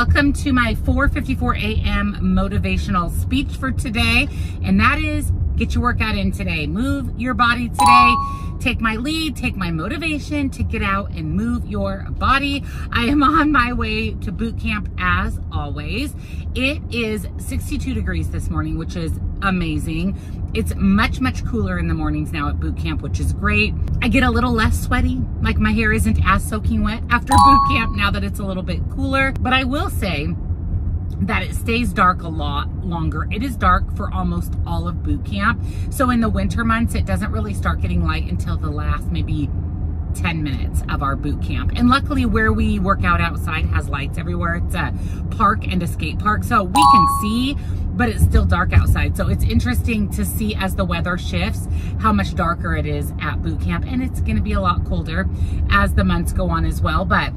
Welcome to my 4:54 a.m. motivational speech for today, and that is get your workout in today. Move your body today. Take my lead, take my motivation to get out and move your body. I am on my way to boot camp as always. It is 62 degrees this morning, which is amazing. It's much, much cooler in the mornings now at boot camp, which is great. I get a little less sweaty, like my hair isn't as soaking wet after boot camp now that it's a little bit cooler. But I will say that it stays dark a lot longer. It is dark for almost all of boot camp. So in the winter months, it doesn't really start getting light until the last maybe 10 minutes of our boot camp. And luckily where we work out outside has lights everywhere. It's a park and a skate park, so we can see, but it's still dark outside. So it's interesting to see as the weather shifts how much darker it is at boot camp. And it's gonna be a lot colder as the months go on as well. But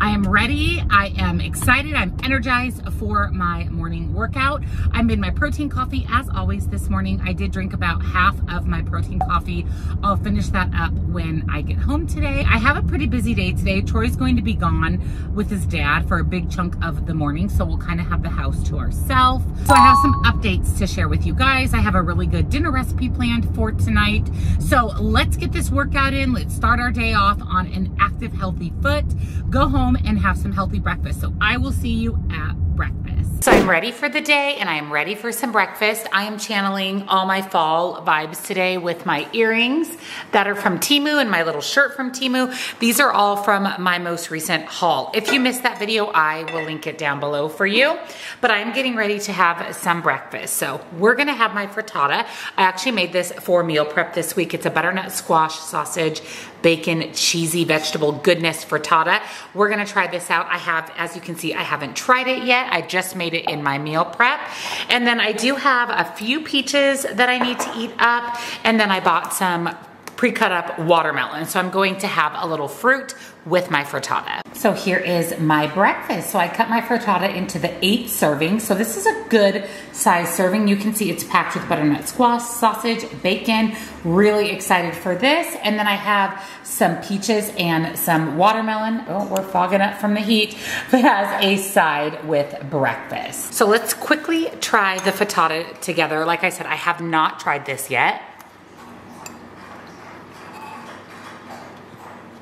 I am ready, I am excited, I'm energized for my morning workout. I made my protein coffee as always this morning. I did drink about half of my protein coffee. I'll finish that up when I get home today. I have a pretty busy day today. Troy's going to be gone with his dad for a big chunk of the morning, so we'll kind of have the house to ourselves. So I have some updates to share with you guys. I have a really good dinner recipe planned for tonight. So let's get this workout in. Let's start our day off on an active, healthy foot. Go home and have some healthy breakfast. So I will see you at breakfast. So I'm ready for the day and I'm ready for some breakfast. I am channeling all my fall vibes today with my earrings that are from Temu and my little shirt from Temu. These are all from my most recent haul. If you missed that video, I will link it down below for you. But I'm getting ready to have some breakfast. So we're gonna have my frittata. I actually made this for meal prep this week. It's a butternut squash sausage, bacon, cheesy vegetable goodness frittata. We're gonna try this out. I have, as you can see, I haven't tried it yet. I just made it in my meal prep. And then I do have a few peaches that I need to eat up. And then I bought some pre-cut up watermelon. So I'm going to have a little fruit with my frittata. So here is my breakfast. So I cut my frittata into the 8 servings. So this is a good size serving. You can see it's packed with butternut squash, sausage, bacon. Really excited for this. And then I have some peaches and some watermelon. Oh, we're fogging up from the heat. But as a side with breakfast. So let's quickly try the frittata together. Like I said, I have not tried this yet.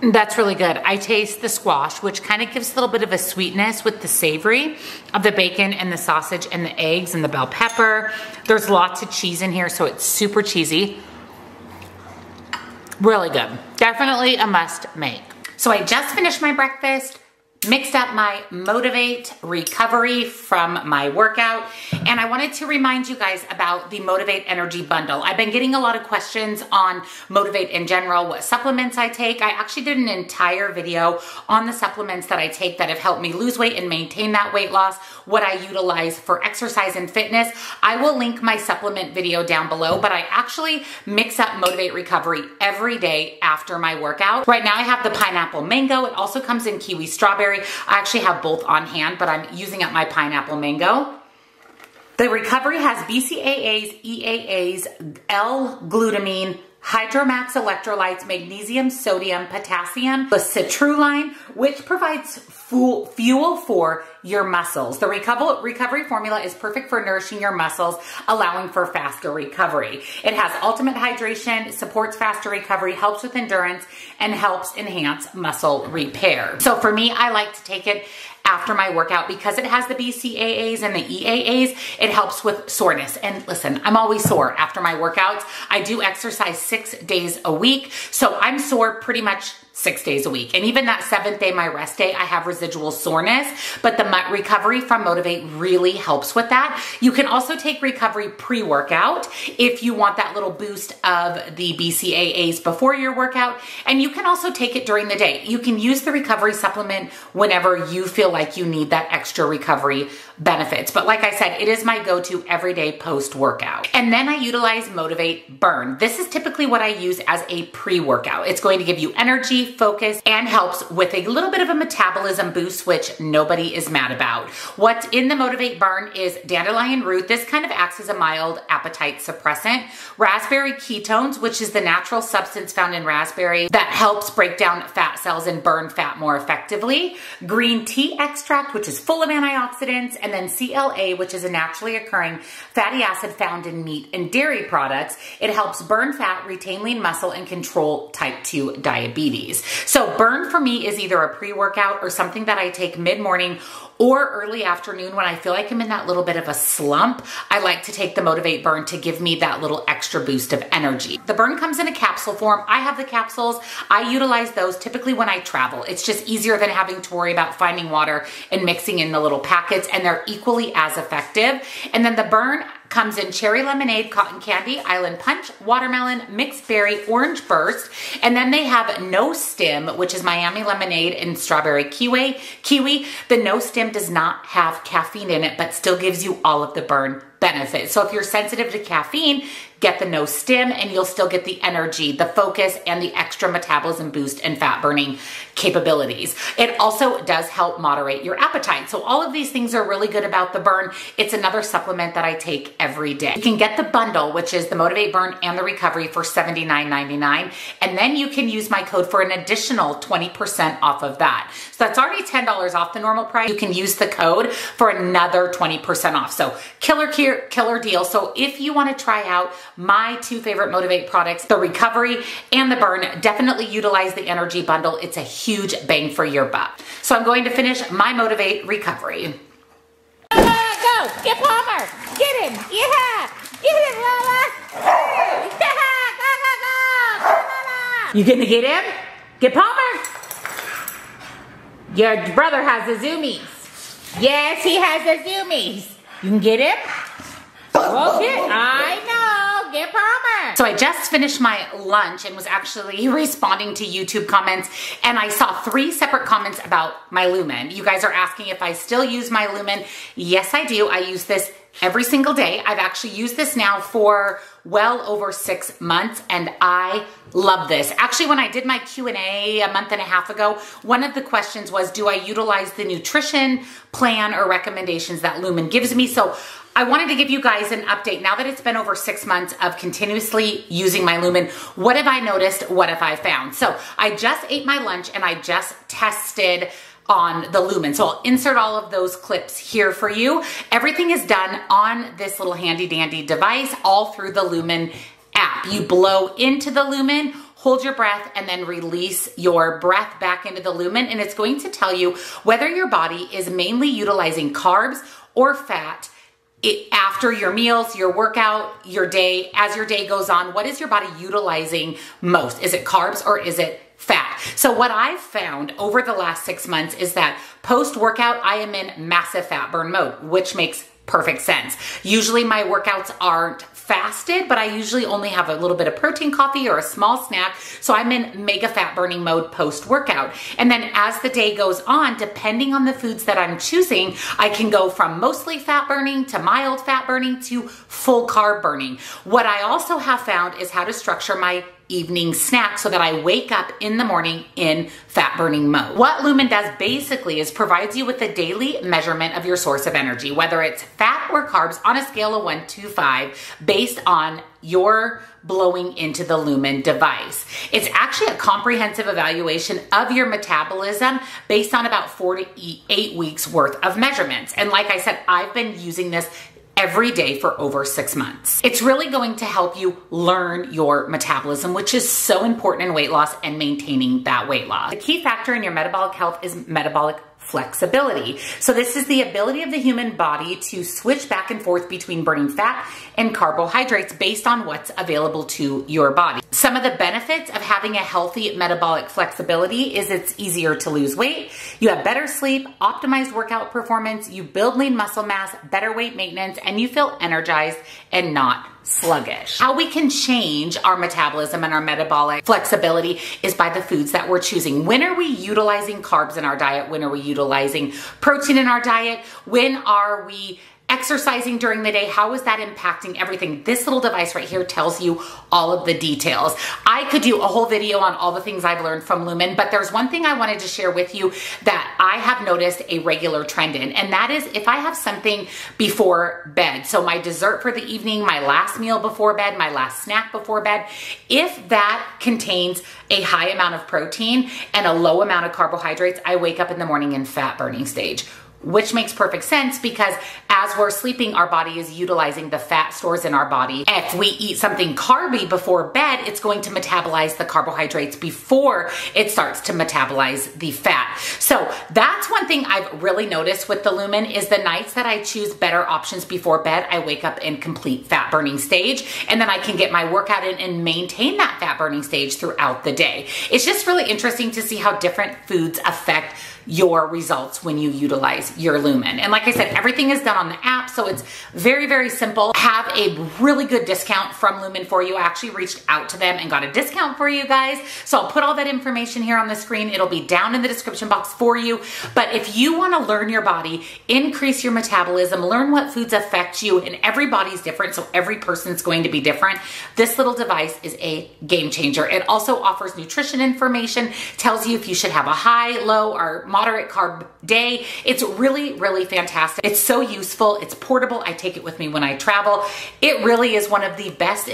That's really good. I taste the squash, which kind of gives a little bit of a sweetness with the savory of the bacon and the sausage and the eggs and the bell pepper. There's lots of cheese in here, so it's super cheesy. Really good. Definitely a must make. So I just finished my breakfast, mixed up my Motivate recovery from my workout, and I wanted to remind you guys about the Motivate Energy Bundle. I've been getting a lot of questions on Motivate in general, what supplements I take. I actually did an entire video on the supplements that I take that have helped me lose weight and maintain that weight loss, what I utilize for exercise and fitness. I will link my supplement video down below, but I actually mix up Motivate recovery every day after my workout. Right now I have the pineapple mango. It also comes in kiwi strawberry. I actually have both on hand, but I'm using up my pineapple mango. The recovery has BCAAs, EAAs, L-glutamine, Hydromax electrolytes, magnesium, sodium, potassium, the citrulline, which provides fuel for your muscles. The recovery formula is perfect for nourishing your muscles, allowing for faster recovery. It has ultimate hydration, supports faster recovery, helps with endurance, and helps enhance muscle repair. So for me, I like to take it after my workout because it has the BCAAs and the EAAs. It helps with soreness. And listen, I'm always sore after my workouts. I do exercise 6 days a week, so I'm sore pretty much 6 days a week. And even that 7th day, my rest day, I have residual soreness, but the recovery from Motivate really helps with that. You can also take recovery pre-workout if you want that little boost of the BCAAs before your workout. And you can also take it during the day. You can use the recovery supplement whenever you feel like you need that extra recovery benefits. But like I said, it is my go-to everyday post-workout. And then I utilize Motivate Burn. This is typically what I use as a pre-workout. It's going to give you energy, energy, focus, and helps with a little bit of a metabolism boost, which nobody is mad about. What's in the Motivate Barn is dandelion root. This kind of acts as a mild appetite suppressant. Raspberry ketones, which is the natural substance found in raspberry that helps break down fat cells and burn fat more effectively. Green tea extract, which is full of antioxidants, and then CLA, which is a naturally occurring fatty acid found in meat and dairy products. It helps burn fat, retain lean muscle, and control type 2 diabetes. So burn for me is either a pre-workout or something that I take mid-morning or early afternoon when I feel like I'm in that little bit of a slump. I like to take the Motivate Burn to give me that little extra boost of energy. The burn comes in a capsule form. I have the capsules. I utilize those typically when I travel. It's just easier than having to worry about finding water and mixing in the little packets, and they're equally as effective. And then the burn comes in cherry lemonade, cotton candy, island punch, watermelon, mixed berry, orange burst, and then they have no stem, which is Miami lemonade and strawberry kiwi. The no stem does not have caffeine in it, but still gives you all of the burn benefits. So if you're sensitive to caffeine, get the no stim and you'll still get the energy, the focus, and the extra metabolism boost and fat burning capabilities. It also does help moderate your appetite. So all of these things are really good about the burn. It's another supplement that I take every day. You can get the bundle, which is the Motivate Burn and the Recovery, for $79.99. And then you can use my code for an additional 20% off of that. So that's already $10 off the normal price. You can use the code for another 20% off. So killer deal. So if you want to try out my two favorite Motivate products, the Recovery and the Burn, definitely utilize the energy bundle. It's a huge bang for your buck. So I'm going to finish my Motivate Recovery. Go, get Palmer, get him, yeah, get him, Lala, yeah, go. You gonna get him? Get Palmer. Your brother has the zoomies. Yes, he has the zoomies. You can get him. Okay, I know. Get Palmer. So I just finished my lunch and was actually responding to YouTube comments, and I saw 3 separate comments about my Lumen. You guys are asking if I still use my Lumen. Yes, I do. I use this every single day. I've actually used this now for well over 6 months, and I love this. Actually, when I did my Q&A a month and a half ago, one of the questions was, do I utilize the nutrition plan or recommendations that Lumen gives me? So I wanted to give you guys an update. Now that it's been over 6 months of continuously using my Lumen, what have I noticed? What have I found? So I just ate my lunch and I just tested on the Lumen. So I'll insert all of those clips here for you. Everything is done on this little handy dandy device, all through the Lumen app. You blow into the Lumen, hold your breath, and then release your breath back into the Lumen. And it's going to tell you whether your body is mainly utilizing carbs or fat after your meals, your workout, your day. As your day goes on, what is your body utilizing most? Is it carbs or is it fat? So what I've found over the last 6 months is that post-workout, I am in massive fat burn mode, which makes perfect sense. Usually my workouts aren't fasted, but I usually only have a little bit of protein coffee or a small snack. So I'm in mega fat burning mode post-workout. And then as the day goes on, depending on the foods that I'm choosing, I can go from mostly fat burning to mild fat burning to full carb burning. What I also have found is how to structure my evening snack so that I wake up in the morning in fat burning mode. What Lumen does basically is provides you with a daily measurement of your source of energy, whether it's fat or carbs, on a scale of 1 to 5 based on your blowing into the Lumen device. It's actually a comprehensive evaluation of your metabolism based on about 4 to 8 weeks worth of measurements. And like I said, I've been using this every day for over 6 months. It's really going to help you learn your metabolism, which is so important in weight loss and maintaining that weight loss. The key factor in your metabolic health is metabolic flexibility. So this is the ability of the human body to switch back and forth between burning fat and carbohydrates based on what's available to your body. Some of the benefits of having a healthy metabolic flexibility is it's easier to lose weight, you have better sleep, optimized workout performance, you build lean muscle mass, better weight maintenance, and you feel energized and not sluggish. How we can change our metabolism and our metabolic flexibility is by the foods that we're choosing. When are we utilizing carbs in our diet? When are we utilizing protein in our diet? When are we exercising during the day, how is that impacting everything? This little device right here tells you all of the details. I could do a whole video on all the things I've learned from Lumen, but there's one thing I wanted to share with you that I have noticed a regular trend in, and that is if I have something before bed, so my dessert for the evening, my last meal before bed, my last snack before bed, if that contains a high amount of protein and a low amount of carbohydrates, I wake up in the morning in fat burning stage. Which makes perfect sense because as we're sleeping, our body is utilizing the fat stores in our body. If we eat something carby before bed, it's going to metabolize the carbohydrates before it starts to metabolize the fat. So that's one thing I've really noticed with the Lumen is the nights that I choose better options before bed, I wake up in complete fat burning stage, and then I can get my workout in and maintain that fat burning stage throughout the day. It's just really interesting to see how different foods affect your results when you utilize your Lumen. And like I said, everything is done on the app, so it's very, very simple. Have a really good discount from Lumen for you. I actually reached out to them and got a discount for you guys. So I'll put all that information here on the screen. It'll be down in the description box for you. But if you want to learn your body, increase your metabolism, learn what foods affect you, and everybody's different, so every person's going to be different, this little device is a game changer. It also offers nutrition information, tells you if you should have a high, low, or moderate carb day. It's really, really fantastic. It's so useful. It's portable. I take it with me when I travel. It really is one of the best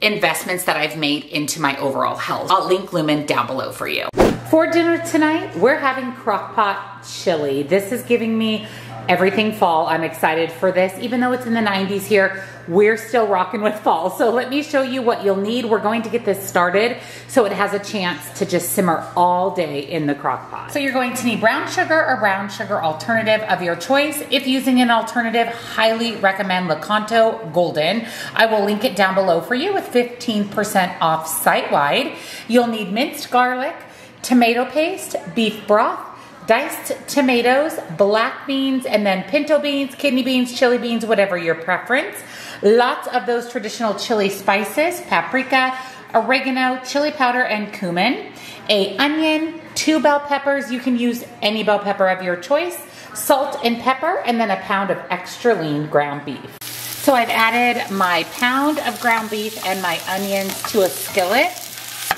investments that I've made into my overall health. I'll link Lumen down below for you. For dinner tonight, we're having crock pot chili. This is giving me everything fall. I'm excited for this. Even though it's in the 90s here, we're still rocking with fall. So let me show you what you'll need. We're going to get this started so it has a chance to just simmer all day in the crock pot. So you're going to need brown sugar or brown sugar alternative of your choice. If using an alternative, highly recommend Lakanto Golden. I will link it down below for you with 15% off site-wide. You'll need minced garlic, tomato paste, beef broth, diced tomatoes, black beans, and then pinto beans, kidney beans, chili beans, whatever your preference. Lots of those traditional chili spices, paprika, oregano, chili powder, and cumin. An onion, 2 bell peppers. You can use any bell pepper of your choice. Salt and pepper, and then a pound of extra lean ground beef. So I've added my pound of ground beef and my onions to a skillet.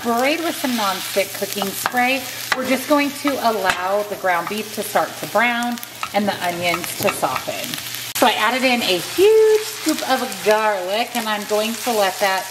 Sprayed with some nonstick cooking spray. We're just going to allow the ground beef to start to brown and the onions to soften. So I added in a huge scoop of garlic, and I'm going to let that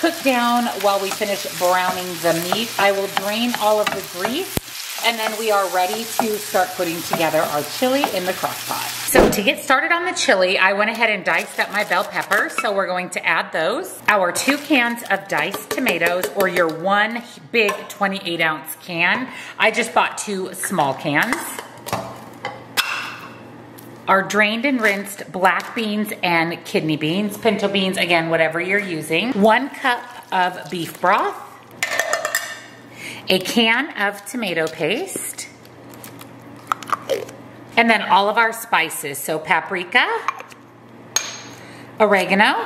cook down while we finish browning the meat. I will drain all of the grease, and then we are ready to start putting together our chili in the crock pot. So to get started on the chili, I went ahead and diced up my bell peppers, so we're going to add those. Our 2 cans of diced tomatoes, or your one big 28-ounce can. I just bought 2 small cans. Our drained and rinsed black beans and kidney beans, pinto beans, again, whatever you're using. 1 cup of beef broth. A can of tomato paste, and then all of our spices, so paprika, oregano,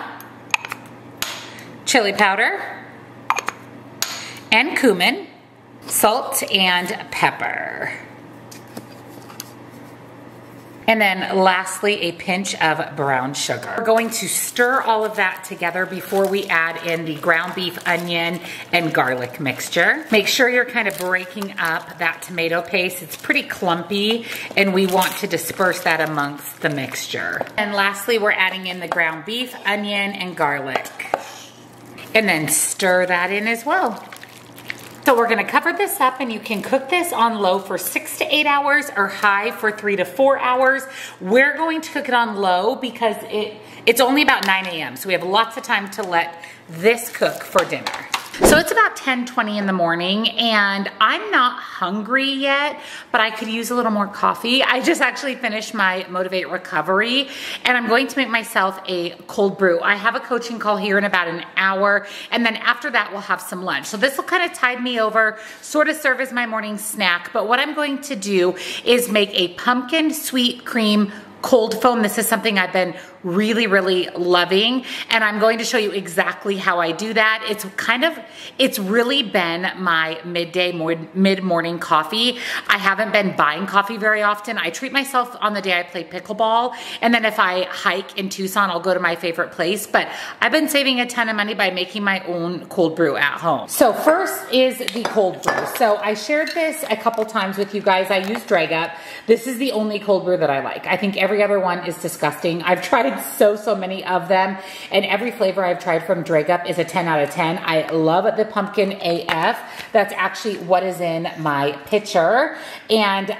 chili powder, and cumin, salt and pepper. And then lastly, a pinch of brown sugar. We're going to stir all of that together before we add in the ground beef, onion, and garlic mixture. Make sure you're kind of breaking up that tomato paste. It's pretty clumpy, and we want to disperse that amongst the mixture. And lastly, we're adding in the ground beef, onion, and garlic. And then stir that in as well. So we're gonna cover this up, and you can cook this on low for 6 to 8 hours or high for 3 to 4 hours. We're going to cook it on low because it's only about 9 a.m. So we have lots of time to let this cook for dinner. So it's about 10:20 in the morning, and I'm not hungry yet, but I could use a little more coffee. I just actually finished my Motivate recovery, and I'm going to make myself a cold brew. I have a coaching call here in about an hour, and then after that we'll have some lunch. So this will kind of tide me over, sort of serve as my morning snack, but what I'm going to do is make a pumpkin sweet cream cold foam. This is something I've been really loving, and I'm going to show you exactly how I do that. It's kind of, it's really been my midday, mid-morning coffee. I haven't been buying coffee very often. I treat myself on the day I play pickleball, and then if I hike in Tucson, I'll go to my favorite place, but I've been saving a ton of money by making my own cold brew at home. So first is the cold brew. So I shared this a couple times with you guys. I use Dragup. This is the only cold brew that I like. I think every other one is disgusting. I've tried so many of them, and every flavor I've tried from Dragup is a 10 out of 10. I love the pumpkin AF. That's actually what is in my pitcher, and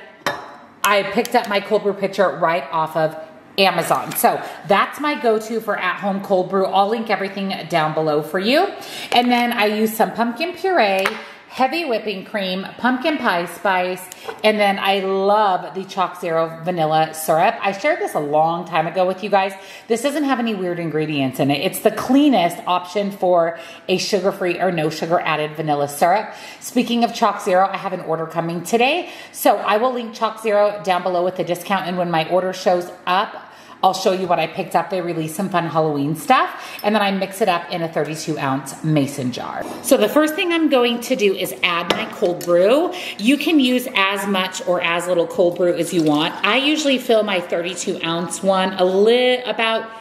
I picked up my cold brew pitcher right off of Amazon. So that's my go-to for at-home cold brew. I'll link everything down below for you. And then I use some pumpkin puree, heavy whipping cream, pumpkin pie spice, and then I love the ChocZero vanilla syrup. I shared this a long time ago with you guys. This doesn't have any weird ingredients in it. It's the cleanest option for a sugar-free or no sugar added vanilla syrup. Speaking of ChocZero, I have an order coming today, so I will link ChocZero down below with the discount, and when my order shows up, I'll show you what I picked up. They released some fun Halloween stuff, and then I mix it up in a 32-ounce mason jar. So the first thing I'm going to do is add my cold brew. You can use as much or as little cold brew as you want. I usually fill my 32-ounce one about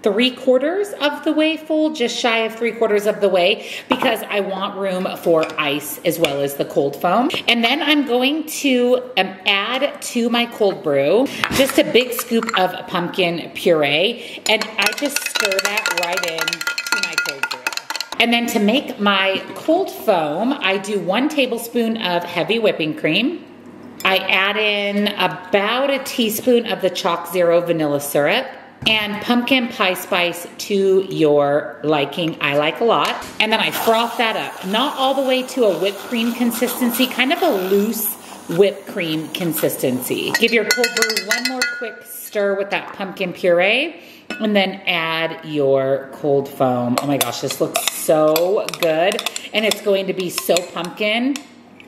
3/4 of the way full, just shy of 3/4 of the way, because I want room for ice as well as the cold foam. And then I'm going to add to my cold brew just a big scoop of pumpkin puree, and I just stir that right in to my cold brew. And then to make my cold foam, I do 1 tablespoon of heavy whipping cream. I add in about 1 teaspoon of the ChocZero vanilla syrup, and pumpkin pie spice to your liking. I like a lot. And then I froth that up, not all the way to a whipped cream consistency, kind of a loose whipped cream consistency. Give your cold brew one more quick stir with that pumpkin puree, and then add your cold foam. Oh my gosh, this looks so good, and it's going to be so pumpkin.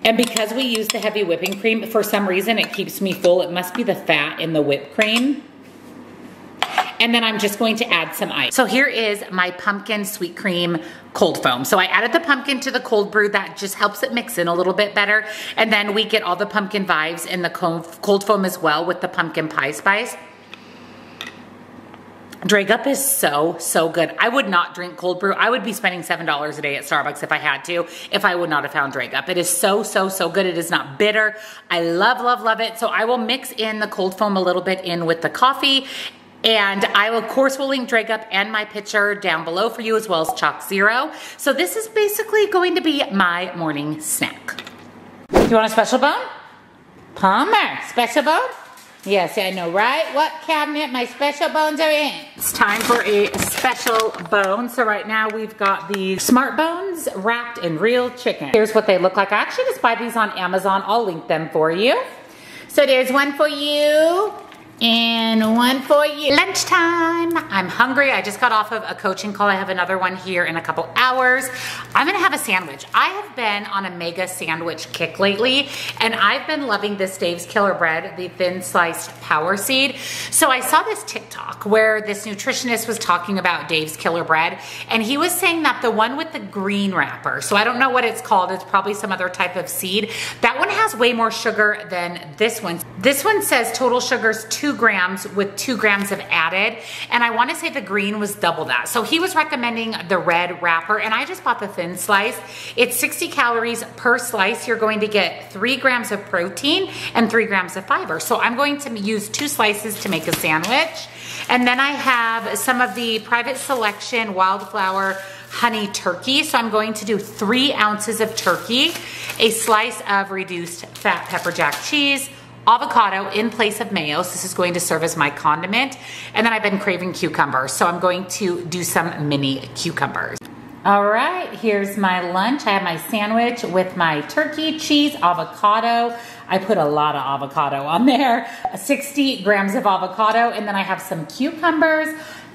And because we use the heavy whipping cream, for some reason it keeps me full. It must be the fat in the whipped cream. And then I'm just going to add some ice. So here is my pumpkin sweet cream cold foam. So I added the pumpkin to the cold brew. That just helps it mix in a little bit better. And then we get all the pumpkin vibes in the cold foam as well with the pumpkin pie spice. Dragup is so good. I would not drink cold brew. I would be spending $7 a day at Starbucks if I had to, if I would not have found Dragup. It is so good. It is not bitter. I love it. So I will mix in the cold foam a little bit in with the coffee. And I, of course, will link Dragup and my pitcher down below for you, as well as ChocZero. So this is basically going to be my morning snack. You want a special bone? Palmer, special bone? Yes, I know, right? What cabinet my special bones are in? It's time for a special bone. So right now we've got these smart bones wrapped in real chicken. Here's what they look like. I actually just buy these on Amazon. I'll link them for you. So there's one for you. And one for you. Lunchtime. I'm hungry. I just got off of a coaching call. I have another one here in a couple hours. I'm gonna have a sandwich. I have been on a mega sandwich kick lately, and I've been loving this Dave's Killer Bread, the thin sliced power seed. So I saw this TikTok where this nutritionist was talking about Dave's Killer Bread, and he was saying that the one with the green wrapper, so I don't know what it's called, it's probably some other type of seed, that one has way more sugar than this one. This one says total sugar's 2 grams with 2 grams of added, and I want to say the green was double that. So he was recommending the red wrapper, and I just bought the thin slice. It's 60 calories per slice. You're going to get 3 grams of protein and 3 grams of fiber. So I'm going to use 2 slices to make a sandwich. And then I have some of the Private Selection Wildflower Honey Turkey. So I'm going to do 3 ounces of turkey, a slice of reduced fat pepper jack cheese, avocado in place of mayo. So this is going to serve as my condiment. And then I've been craving cucumbers, so I'm going to do some mini cucumbers. All right, here's my lunch. I have my sandwich with my turkey, cheese, avocado. I put a lot of avocado on there, 60 grams of avocado. And then I have some cucumbers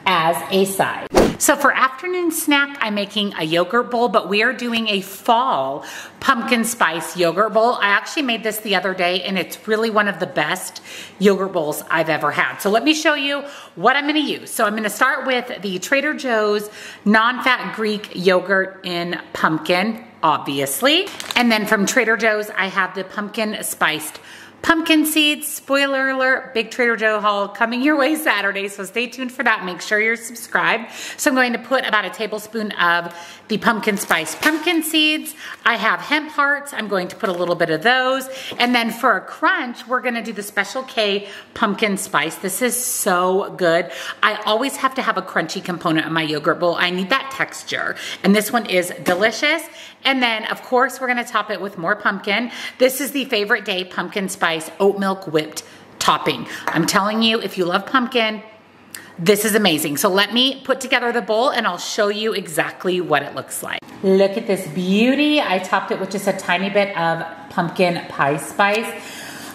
as a side. So for afternoon snack, I'm making a yogurt bowl, but we are doing a fall pumpkin spice yogurt bowl. I actually made this the other day, and it's really one of the best yogurt bowls I've ever had. So let me show you what I'm gonna use. So I'm gonna start with the Trader Joe's non-fat Greek yogurt in pumpkin, obviously. And then from Trader Joe's, I have the pumpkin spiced pumpkin seeds. Spoiler alert, big Trader Joe haul coming your way Saturday, so stay tuned for that. Make sure you're subscribed. So I'm going to put about a tablespoon of the pumpkin spice pumpkin seeds. I have hemp hearts. I'm going to put a little bit of those. And then for a crunch, we're gonna do the Special K pumpkin spice. This is so good. I always have to have a crunchy component in my yogurt bowl. I need that texture. And this one is delicious. And then of course, we're gonna top it with more pumpkin. This is the Favorite Day pumpkin spice oat milk whipped topping. I'm telling you, if you love pumpkin, this is amazing. So let me put together the bowl and I'll show you exactly what it looks like. Look at this beauty. I topped it with just a tiny bit of pumpkin pie spice.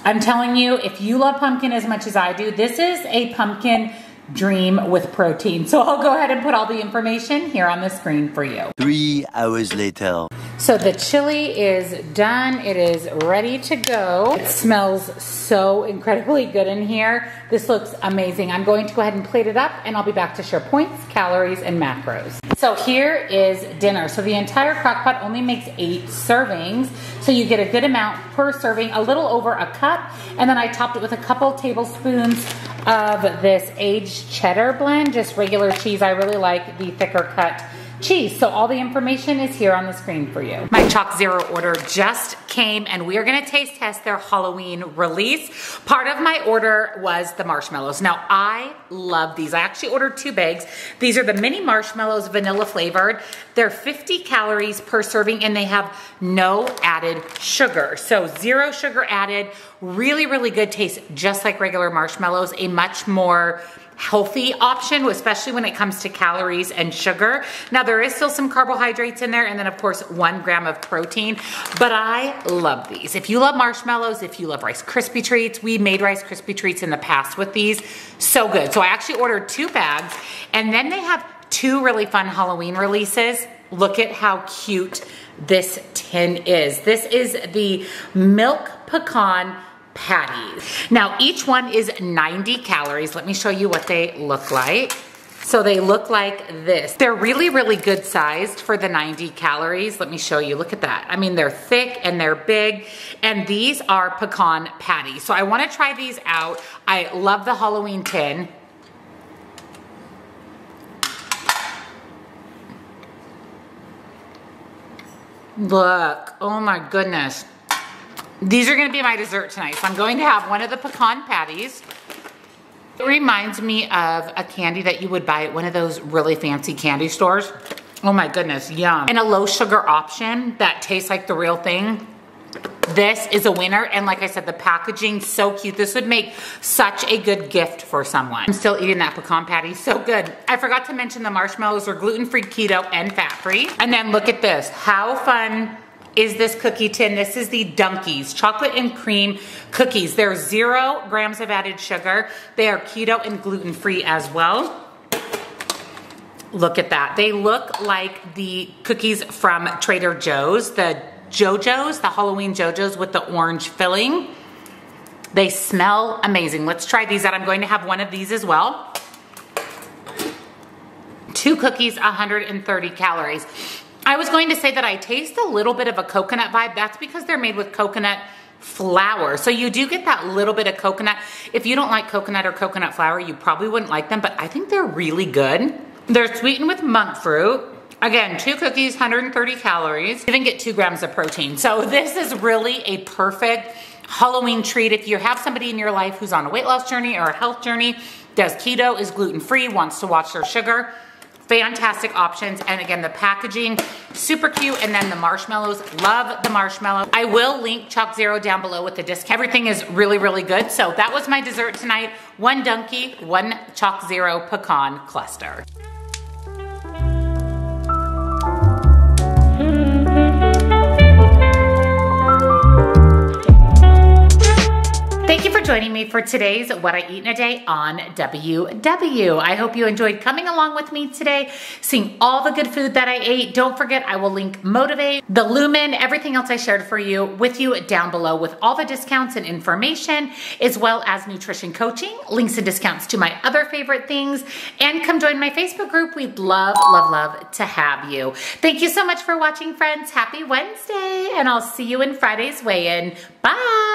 I'm telling you, if you love pumpkin as much as I do, this is a pumpkin dream with protein. So I'll go ahead and put all the information here on the screen for you. 3 hours later. So the chili is done. It is ready to go. It smells so incredibly good in here. This looks amazing. I'm going to go ahead and plate it up and I'll be back to share points, calories, and macros. So here is dinner. So the entire crock pot only makes 8 servings. So you get a good amount per serving, a little over a cup. And then I topped it with a couple tablespoons of this aged cheddar blend, just regular cheese. I really like the thicker cut cheese. So all the information is here on the screen for you. My ChocZero order just came and we are gonna taste test their Halloween release. Part of my order was the marshmallows. Now I love these. I actually ordered 2 bags. These are the mini marshmallows, vanilla flavored. They're 50 calories per serving and they have no added sugar. So 0 sugar added, really, really good taste, just like regular marshmallows, a much more healthy option, especially when it comes to calories and sugar. Now there is still some carbohydrates in there and then of course 1 gram of protein, but I love these. If you love marshmallows, if you love Rice Krispie treats, we made Rice Krispie treats in the past with these, so good. So I actually ordered 2 bags and then they have 2 really fun Halloween releases. Look at how cute this tin is. This is the milk pecan patties. Now each one is 90 calories. Let me show you what they look like. So they look like this. They're really, really good sized for the 90 calories. Let me show you, look at that. I mean, they're thick and they're big and these are pecan patties. So I wanna try these out. I love the Halloween tin. Look, oh my goodness. These are gonna be my dessert tonight. So I'm going to have one of the pecan patties. It reminds me of a candy that you would buy at one of those really fancy candy stores. Oh my goodness, yum. And a low sugar option that tastes like the real thing. This is a winner. And like I said, the packaging's so cute. This would make such a good gift for someone. I'm still eating that pecan patty, so good. I forgot to mention the marshmallows are gluten-free, keto, and fat-free. And then look at this, how fun is this cookie tin. This is the Dunkies chocolate and cream cookies. They're 0 grams of added sugar. They are keto and gluten-free as well. Look at that. They look like the cookies from Trader Joe's, the JoJo's, the Halloween JoJo's with the orange filling. They smell amazing. Let's try these out. I'm going to have one of these as well. 2 cookies, 130 calories. I was going to say that I taste a little bit of a coconut vibe. That's because they're made with coconut flour. So you do get that little bit of coconut. If you don't like coconut or coconut flour, you probably wouldn't like them, but I think they're really good. They're sweetened with monk fruit. Again, 2 cookies, 130 calories. You even get 2 grams of protein. So this is really a perfect Halloween treat. If you have somebody in your life who's on a weight loss journey or a health journey, does keto, is gluten-free, wants to watch their sugar, fantastic options. And again, the packaging, super cute. And then the marshmallows, love the marshmallow. I will link ChocZero down below with the discount. Everything is really, really good. So that was my dessert tonight. 1 Dunkie, 1 ChocZero pecan cluster. joining me for today's What I Eat in a Day on WW. I hope you enjoyed coming along with me today, seeing all the good food that I ate. Don't forget, I will link Motivate, the Lumen, everything else I shared for you with you down below with all the discounts and information, as well as nutrition coaching, links and discounts to my other favorite things, and come join my Facebook group. We'd love, love, love to have you. Thank you so much for watching, friends. Happy Wednesday, and I'll see you in Friday's weigh-in. Bye.